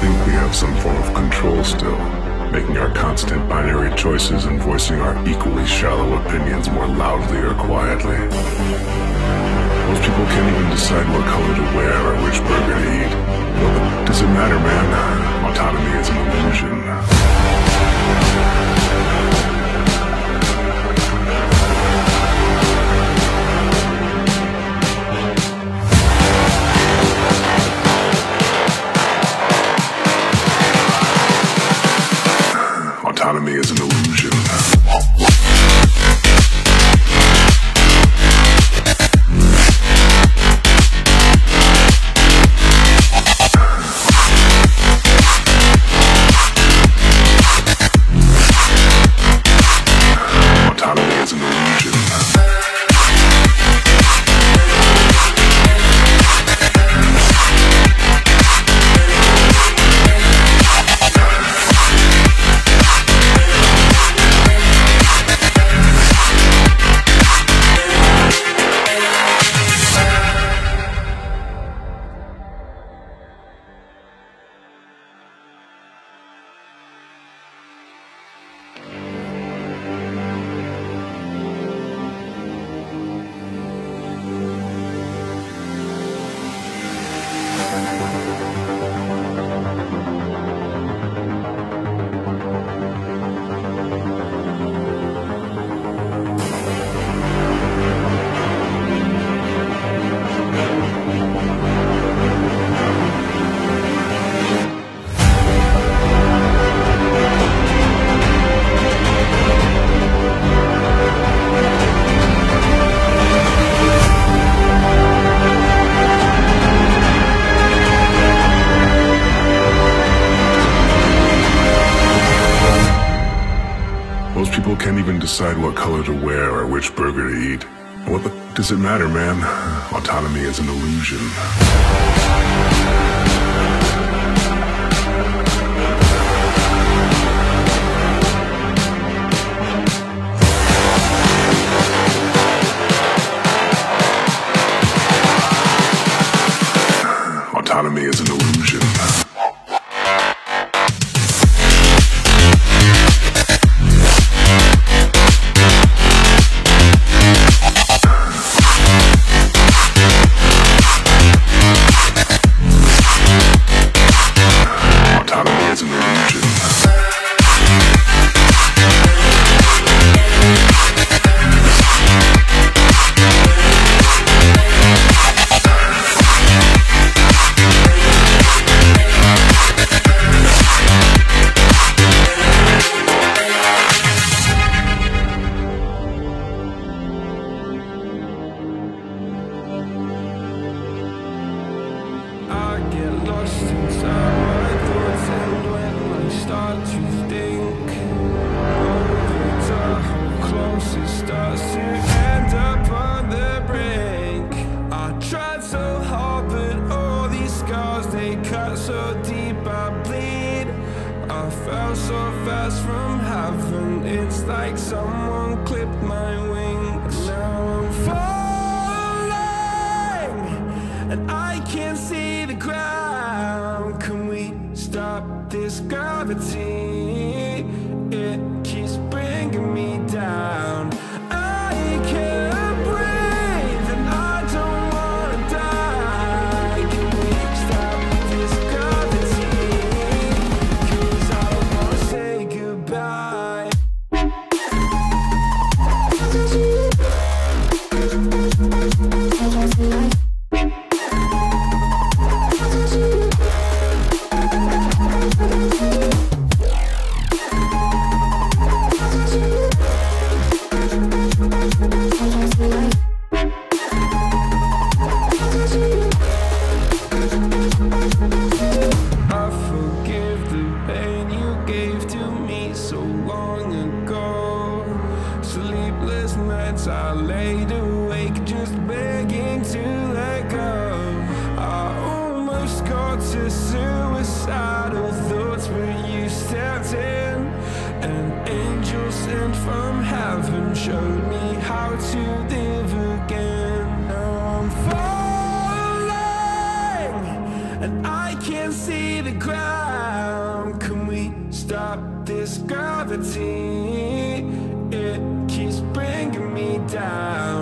think we have some form of control still, making our constant binary choices and voicing our equally shallow opinions more loudly or quietly. Most people can't even decide what color to wear or which burger to eat. Well, does it matter, man? Autonomy is an illusion. Autonomy is an illusion. Most people can't even decide what color to wear or which burger to eat. What the f does it matter, man? Autonomy is an illusion. From heaven, it's like someone clipped my wings. Now I'm falling, and I can't see the ground. Can we stop this gravity? It keeps bringing me down. I can't breathe, and I don't wanna die. Can we stop this gravity? 'Cause I wanna say goodbye. I laid awake just begging to let go. I almost got to suicidal thoughts, but you stepped in. sent from heaven showed me how to live again. Now I'm falling and I can't see the ground. Can we stop this gravity? It keeps bringing me down.